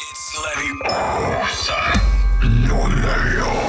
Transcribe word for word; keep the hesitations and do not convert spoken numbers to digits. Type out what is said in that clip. It's Larry Osa. No, Larry Osa.